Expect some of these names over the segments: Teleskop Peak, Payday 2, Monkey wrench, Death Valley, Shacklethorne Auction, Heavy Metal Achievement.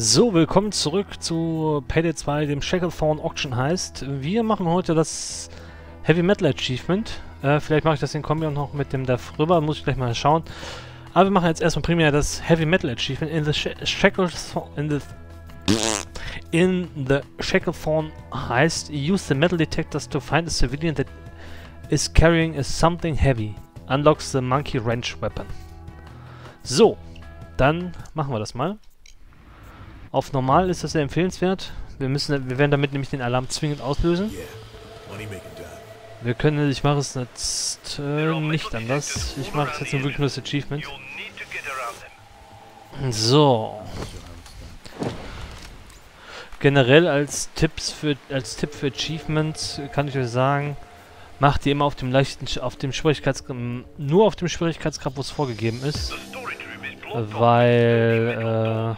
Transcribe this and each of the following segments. So, willkommen zurück zu Payday 2, dem Shacklethorne Auction heißt. Wir machen heute das Heavy Metal Achievement. Vielleicht mache ich das in Kombi auch noch mit dem da rüber, muss ich gleich mal schauen. Aber wir machen jetzt erstmal primär das Heavy Metal Achievement in the Shacklethorne heißt. Use the metal detectors to find a civilian that is carrying something heavy. Unlocks the Monkey wrench weapon. So, dann machen wir das mal. Auf normal ist das sehr empfehlenswert. Wir werden damit nämlich den Alarm zwingend auslösen. Wir können, ich mache es jetzt nicht anders. Ich mache es jetzt wirklich nur das Achievement. So. Generell als Tipp für Achievements kann ich euch sagen, macht ihr immer auf dem leichten, nur auf dem Schwierigkeitsgrad, wo es vorgegeben ist, weil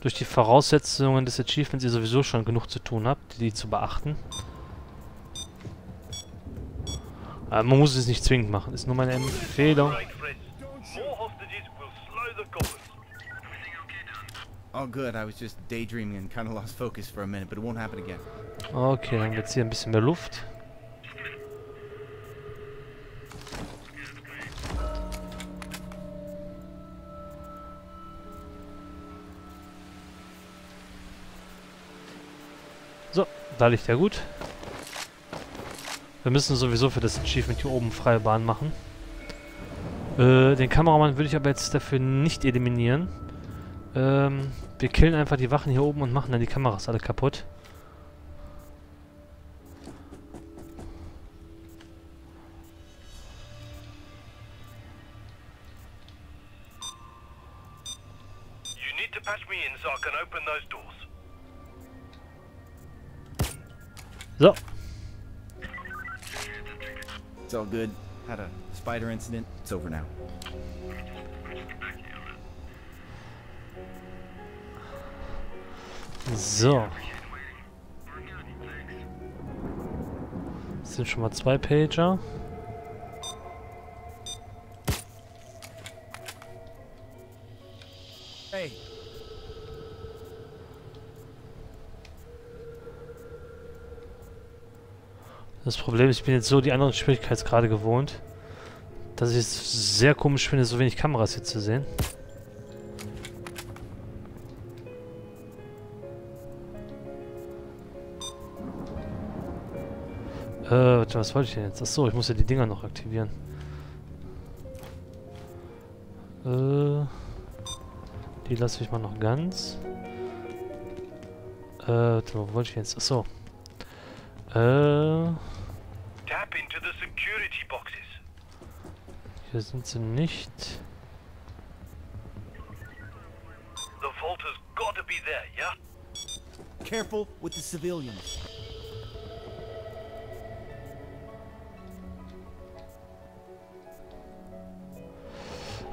durch die Voraussetzungen des Achievements ihr sowieso schon genug zu tun habt, die zu beachten. Aber man muss es nicht zwingend machen, ist nur meine Empfehlung. Okay, dann wird es hier ein bisschen mehr Luft. So, da liegt er gut. Wir müssen sowieso für das Achievement hier oben freie Bahn machen. Den Kameramann würde ich aber jetzt dafür nicht eliminieren. Wir killen einfach die Wachen hier oben und machen dann die Kameras alle kaputt. You need to patch me in so I can open those doors. So. It's all good. Had a spider incident. It's over now. So. Das sind schon mal 2 Pager. Hey. Das Problem ist, ich bin jetzt so die anderen Schwierigkeitsgrade gewohnt, dass ich es sehr komisch finde, so wenig Kameras hier zu sehen. Was wollte ich denn jetzt? Achso, ich muss ja die Dinger noch aktivieren. Die lasse ich mal noch ganz. Wo wollte ich jetzt? Achso. Tap into the security boxes. Hier sind sie nicht. The vault has got to be there, yeah? Careful with the civilians.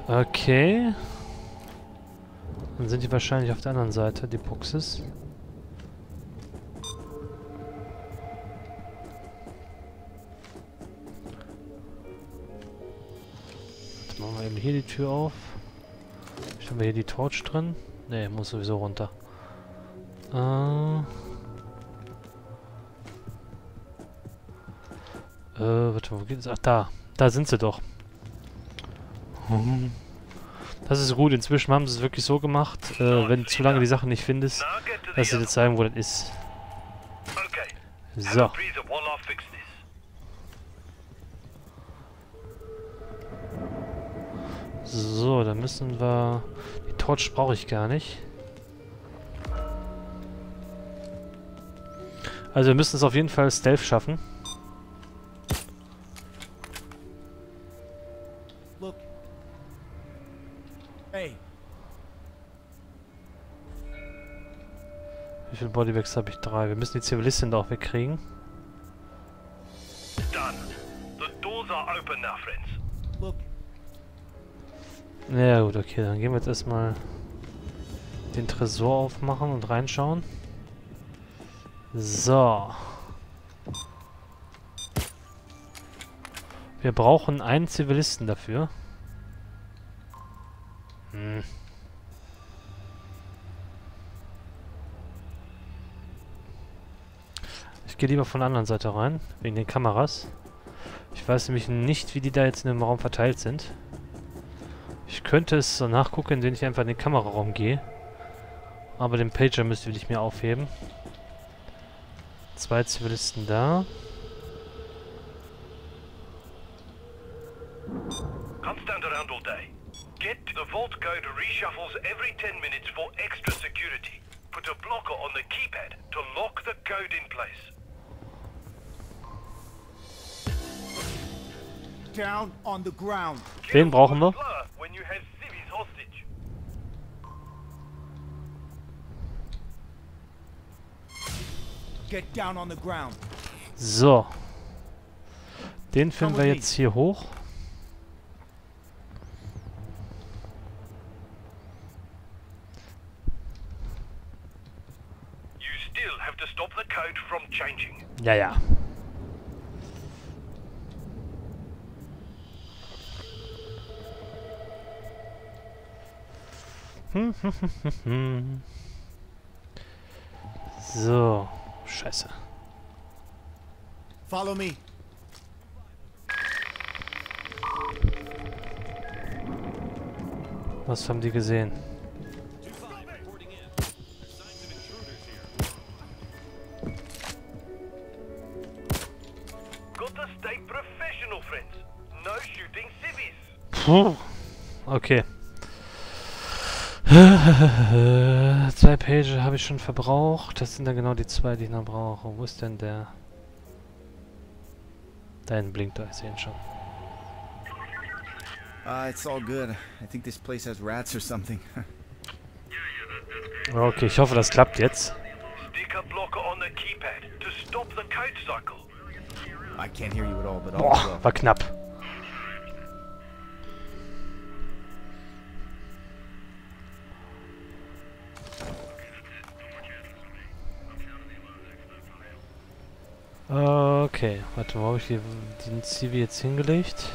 Okay. Dann sind die wahrscheinlich auf der anderen Seite, die Boxes. Hier die Tür auf. Ich habe hier die Torch drin. Ne, muss sowieso runter. Warte mal, wo geht's? Ach, da. Da sind sie doch. Das ist gut. Inzwischen haben sie es wirklich so gemacht, wenn du zu lange die Sache nicht findest, dass sie dir zeigen, wo das ist. So. So, da müssen wir... Die Torch brauche ich gar nicht. Also wir müssen es auf jeden Fall Stealth schaffen. Look. Hey. Wie viele Bodybags habe ich? 3. Wir müssen die Zivilistin da auch wegkriegen. Done. The doors are open now, friends. Look. Ja gut, okay, dann gehen wir jetzt erstmal den Tresor aufmachen und reinschauen. So. Wir brauchen einen Zivilisten dafür. Hm. Ich gehe lieber von der anderen Seite rein, wegen den Kameras. Ich weiß nämlich nicht, wie die da jetzt in dem Raum verteilt sind. Ich könnte es so nachgucken, indem ich einfach in den Kameraraum gehe. Aber den Pager will ich mir aufheben. 2 Zivilisten da. Constant around all day. Get the vault code reshuffles every 10 minutes for extra security. Put a blocker on the keypad to lock the code in place. Down on the ground. Wen brauchen wir? Get down on the ground. So. Den finden wir jetzt hier hoch. Ja, ja. So, scheiße. Follow me. Was haben die gesehen? Puh, okay. 2 Pager habe ich schon verbraucht. Das sind dann genau die 2, die ich noch brauche. Wo ist denn der? Dein blinkt da, ich sehe ihn schon. It's all good. I think this place has rats or something. Okay, ich hoffe, das klappt jetzt. Boah, war knapp. Okay, warte, wo habe ich den Zivi jetzt hingelegt?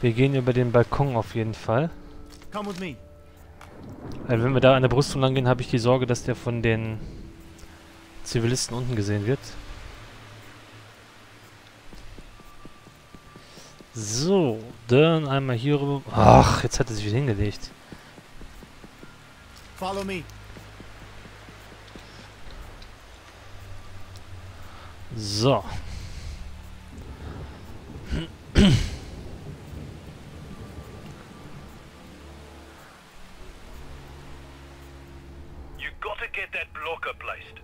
Wir gehen über den Balkon auf jeden Fall. Also wenn wir da an der Brüstung lang gehen, habe ich die Sorge, dass der von den Zivilisten unten gesehen wird. So, dann einmal hier rüber. Ach, jetzt hat er sich wieder hingelegt. Follow me. So. You gotta get that blocker placed.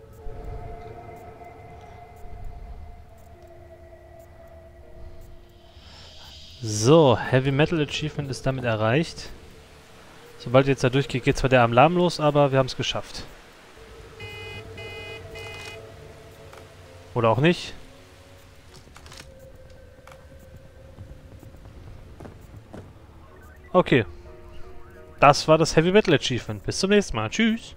So, Heavy Metal Achievement ist damit erreicht. Sobald ihr jetzt da durchgeht, geht zwar der Alarm los, aber wir haben es geschafft. Oder auch nicht. Okay. Das war das Heavy Metal Achievement. Bis zum nächsten Mal. Tschüss.